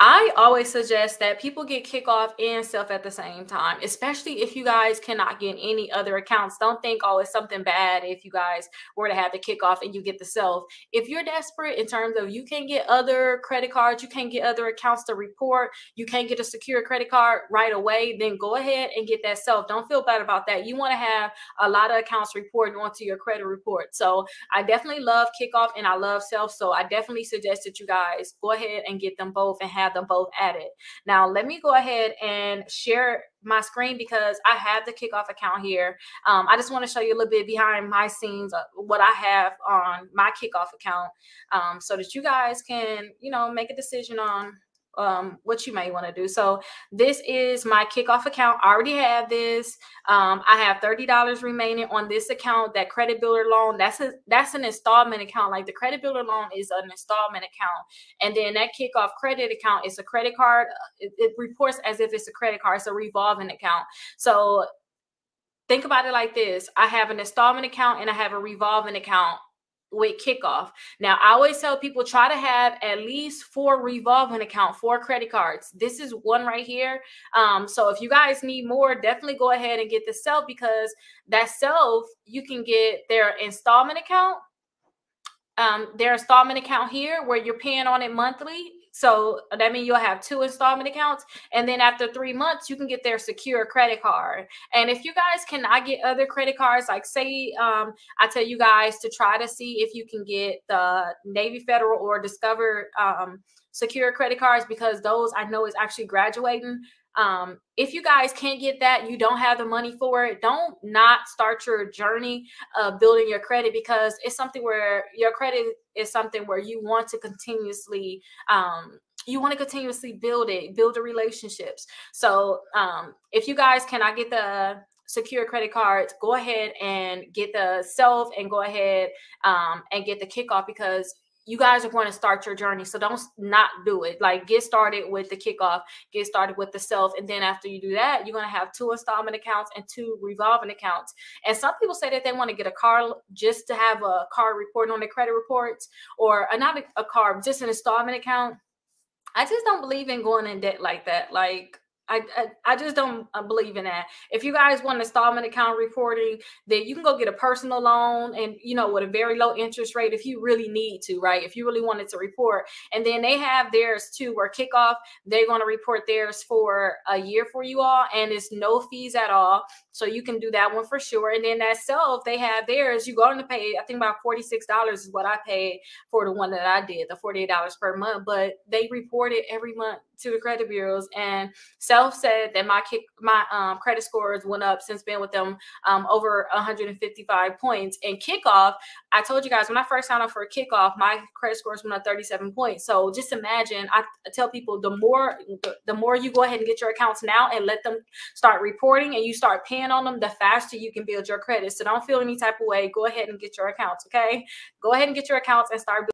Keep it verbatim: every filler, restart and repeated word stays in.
I always suggest that people get Kikoff and Self at the same time, especially if you guys cannot get any other accounts. Don't think, oh, it's something bad if you guys were to have the Kikoff and you get the Self. If you're desperate in terms of you can't get other credit cards, you can't get other accounts to report, you can't get a secure credit card right away, then go ahead and get that Self. Don't feel bad about that. You want to have a lot of accounts reporting onto your credit report. So I definitely love Kikoff and I love Self. So I definitely suggest that you guys go ahead and get them both and have them both added. Now, let me go ahead and share my screen because I have the Kikoff account here. Um, I just want to show you a little bit behind my scenes, uh, what I have on my Kikoff account, um, so that you guys can, you know, make a decision on um, what you may want to do. So this is my Kikoff account. I already have this. Um, I have thirty dollars remaining on this account. That credit builder loan, that's a, that's an installment account. Like the credit builder loan is an installment account. And then that Kikoff credit account is a credit card. It, it reports as if it's a credit card. It's a revolving account. So think about it like this. I have an installment account and I have a revolving account with Kikoff. Now, I always tell people try to have at least four revolving accounts, four credit cards. This is one right here. Um, so if you guys need more, definitely go ahead and get the Self, because that Self, you can get their installment account, um, their installment account here where you're paying on it monthly. So that means you'll have two installment accounts. And then after three months, you can get their secure credit card. And if you guys cannot get other credit cards, like say, um, I tell you guys to try to see if you can get the Navy Federal or Discover um, secure credit cards, because those I know is actually graduating. Um, if you guys can't get that, you don't have the money for it, don't not start your journey of building your credit, because it's something where your credit is something where you want to continuously, um, you want to continuously build it, build the relationships. So, um, if you guys cannot get the secure credit cards, go ahead and get the Self and go ahead, um, and get the Kikoff, because you guys are going to start your journey. So don't not do it. Like get started with the Kikoff, get started with the Self. And then after you do that, you're going to have two installment accounts and two revolving accounts. And some people say that they want to get a car just to have a car report on their credit reports, or uh, not a, a car, just an installment account. I just don't believe in going in debt like that. Like I, I, I just don't believe in that. If you guys want installment account reporting, then you can go get a personal loan and, you know, with a very low interest rate if you really need to, right? If you really wanted to report. And then they have theirs too, where Kikoff, they're going to report theirs for a year for you all, and it's no fees at all. So you can do that one for sure. And then that Self, they have theirs. You're going to pay, I think about forty-six dollars is what I paid for the one that I did, the forty-eight dollars per month, but they report it every month to the credit bureaus. And Self said that my kick, my um, credit scores went up since being with them um, over one hundred fifty-five points. And Kikoff, I told you guys, when I first signed up for Kikoff, my credit scores went up thirty-seven points. So just imagine, I tell people the more, the more you go ahead and get your accounts now and let them start reporting and you start paying on them, the faster you can build your credit. So don't feel any type of way. Go ahead and get your accounts. Okay. Go ahead and get your accounts and start building.